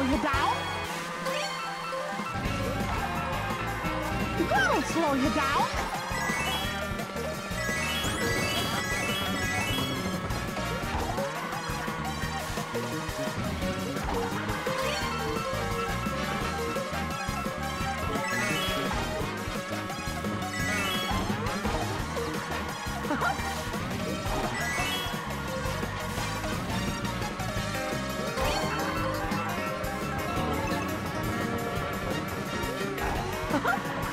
roll you down. That'll slow you down.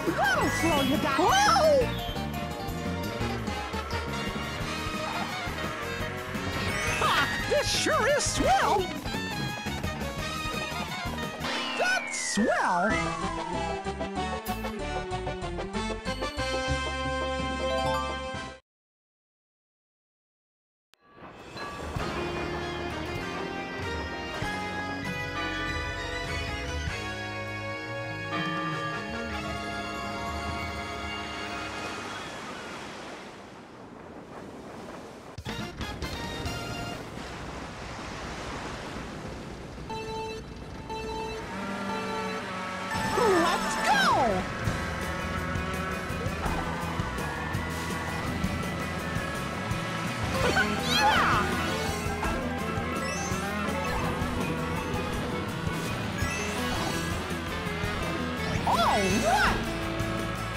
That'll slow you down. Whoa! Ha! This sure is swell. That's swell. Slow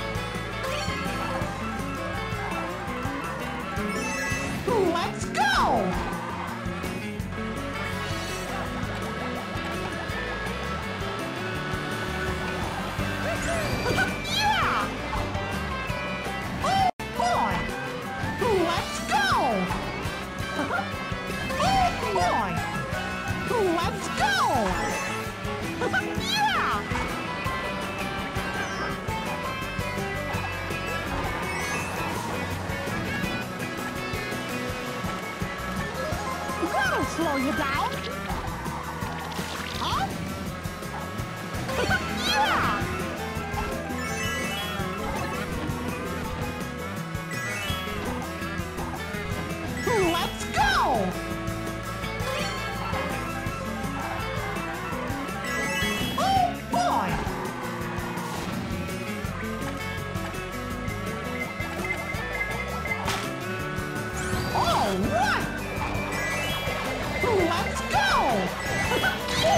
you down. Huh? Yeah! Let's go! Oh boy! Oh, wow! Let's go! Oh! Oh boy! Yeah! Well, let's go! Yeah!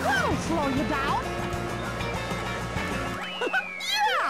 That'll slow you down! Yeah!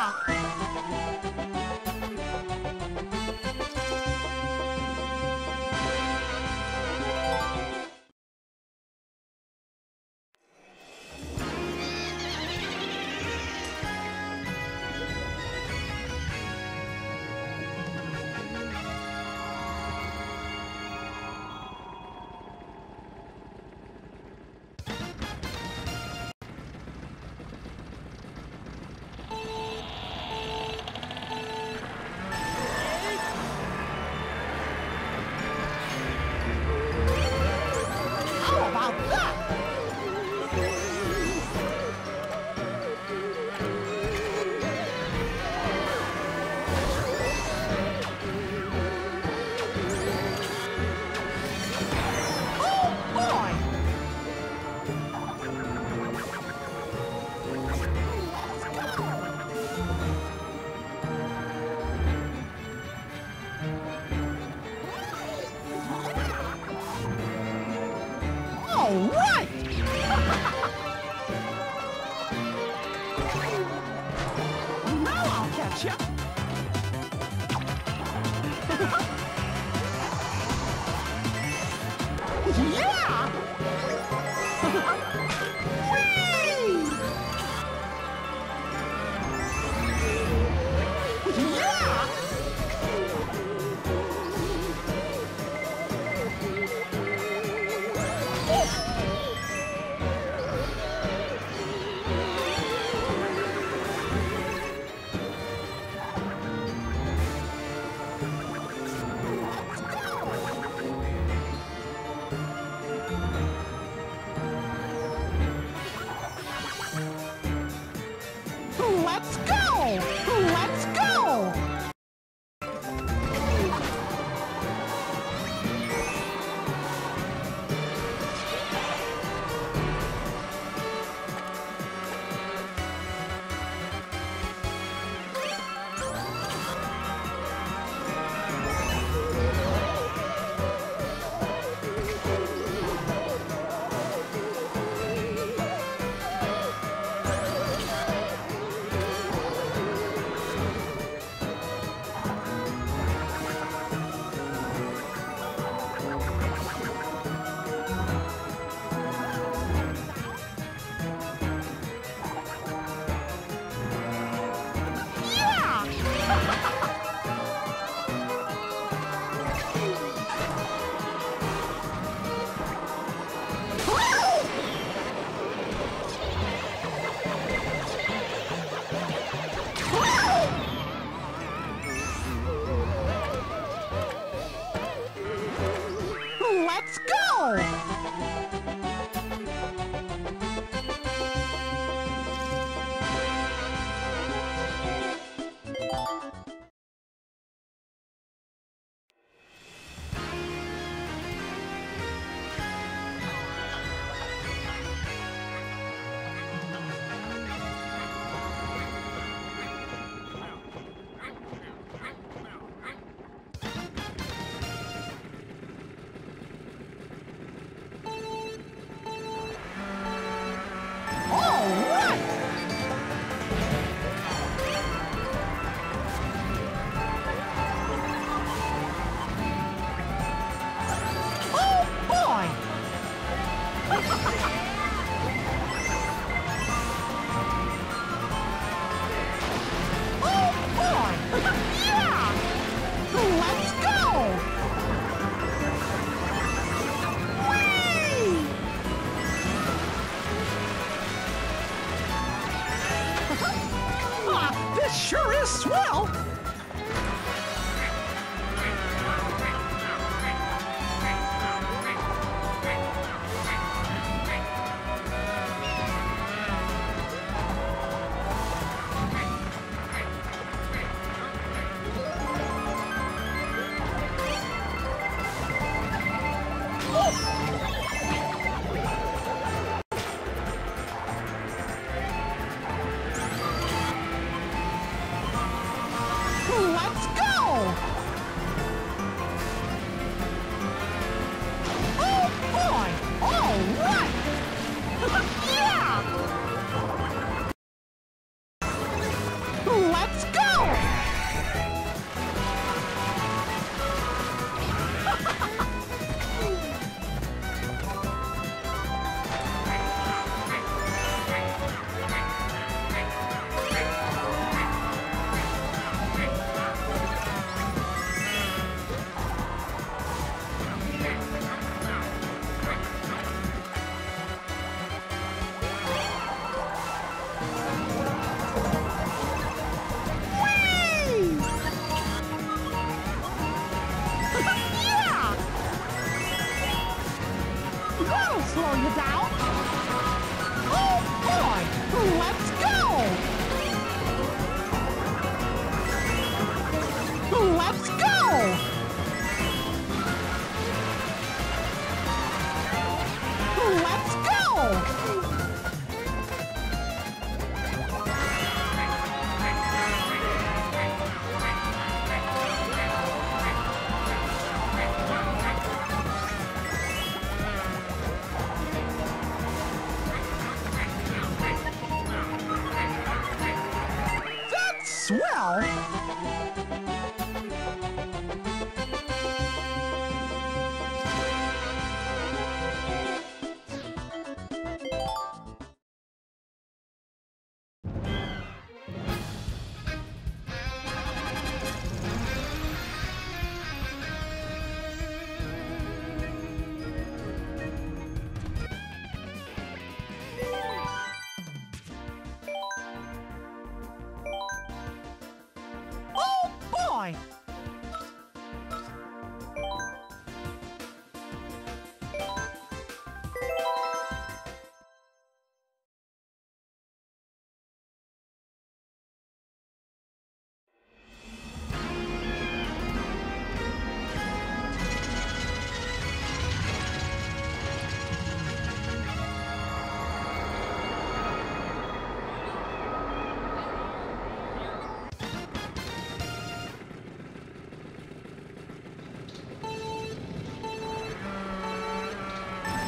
swell!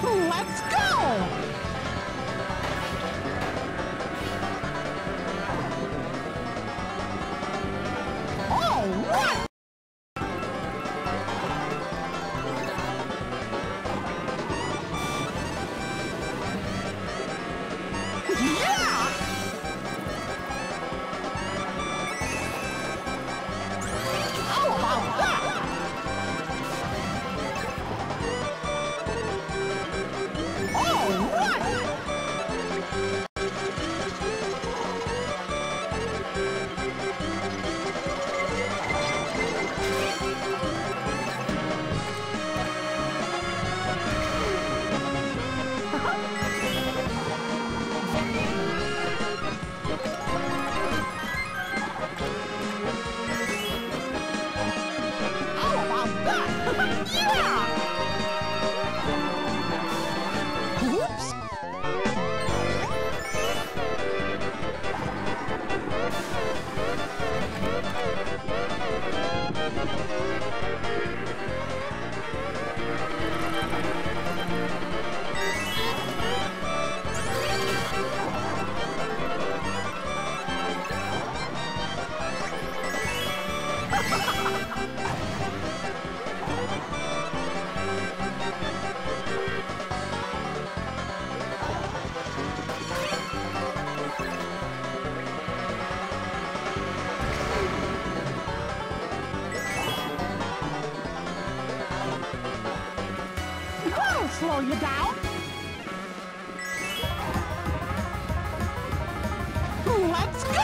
Let's go! Slow you down. Let's go.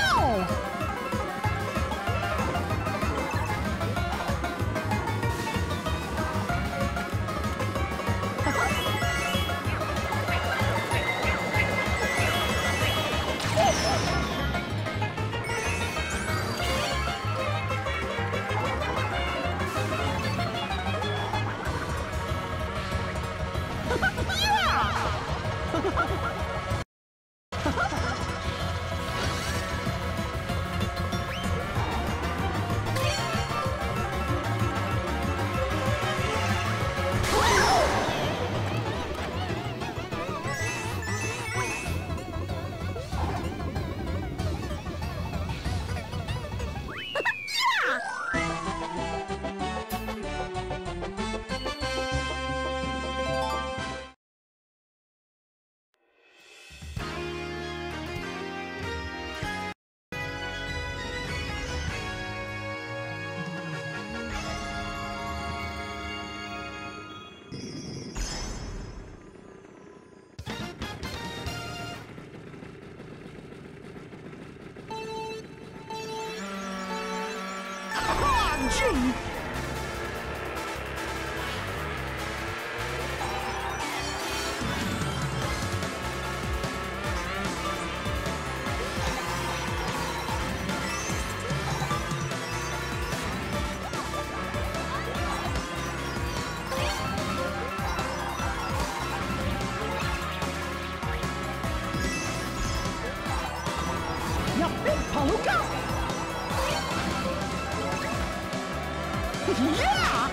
Yeah!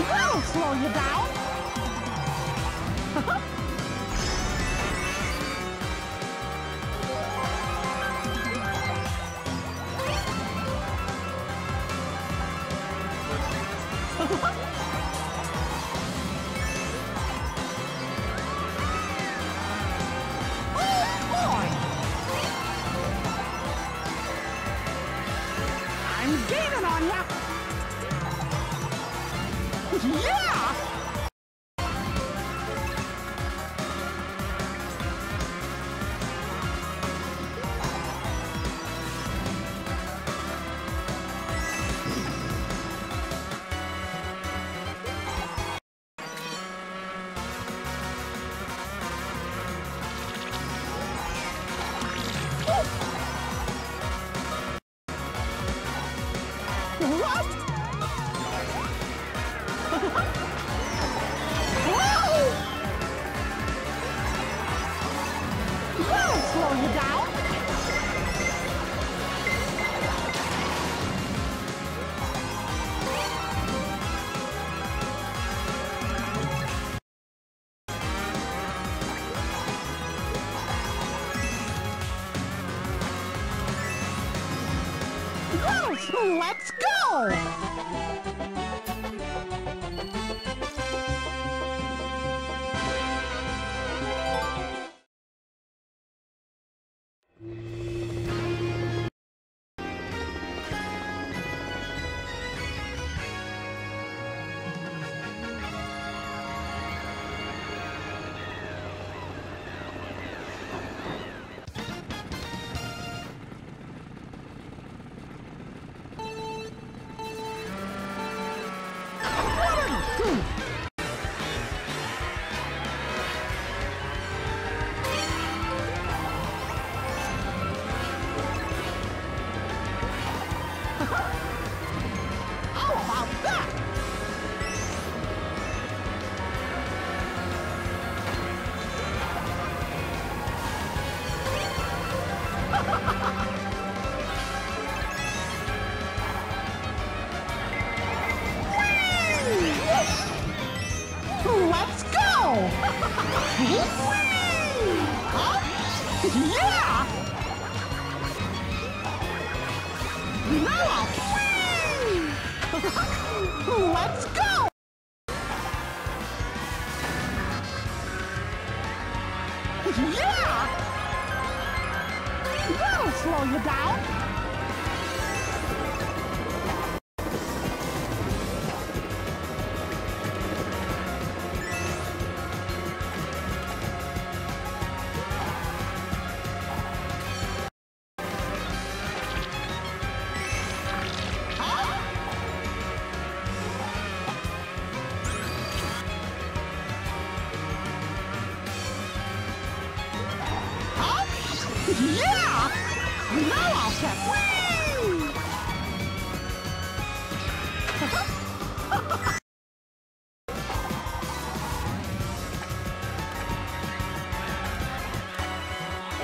That'll slow you down! I'm gaining on ya! Yeah! Let's go! Let's go! Yeah! That'll slow you down! Yeah! Now I'll step away!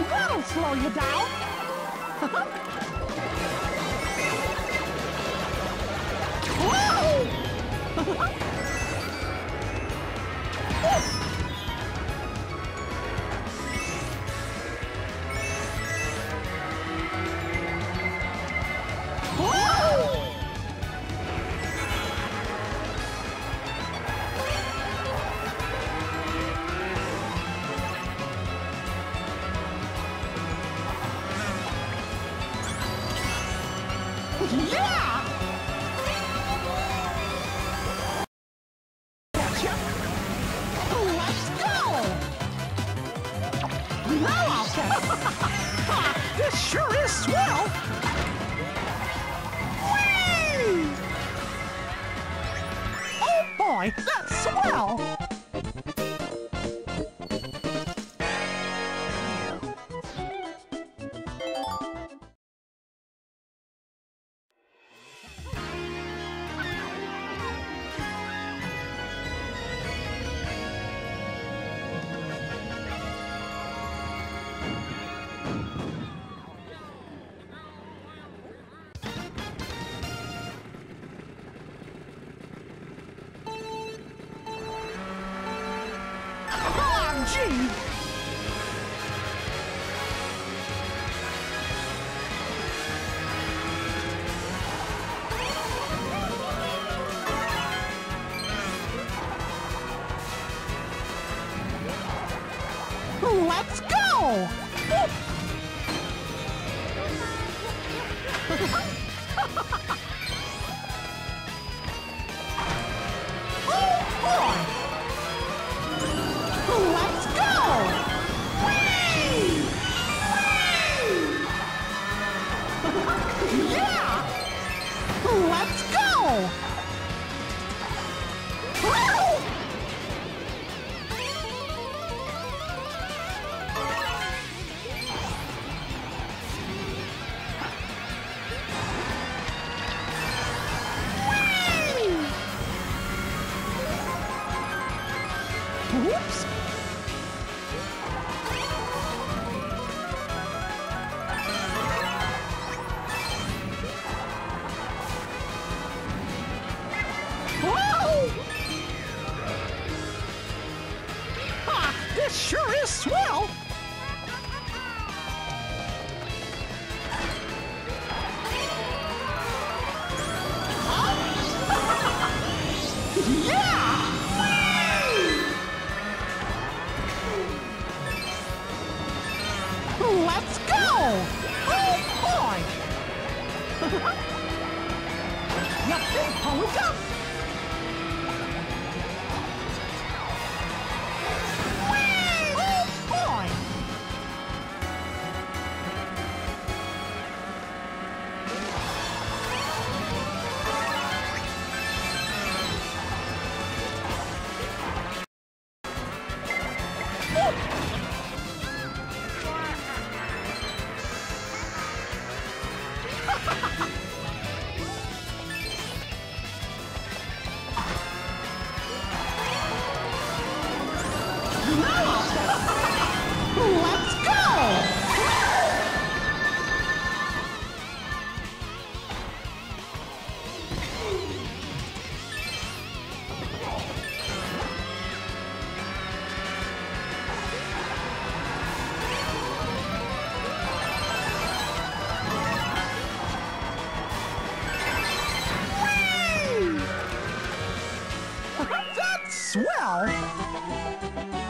That'll slow you down! Whoa! This sure is swell! Whee! Oh boy, that's swell! Let's go! Yeah! Let's go! Woo! Whoops! Whoa! Ah, this sure is swell! Let's go! Oh boy! Nothing holds up! Whee! Oh boy! Oh. Let's go! That's swell!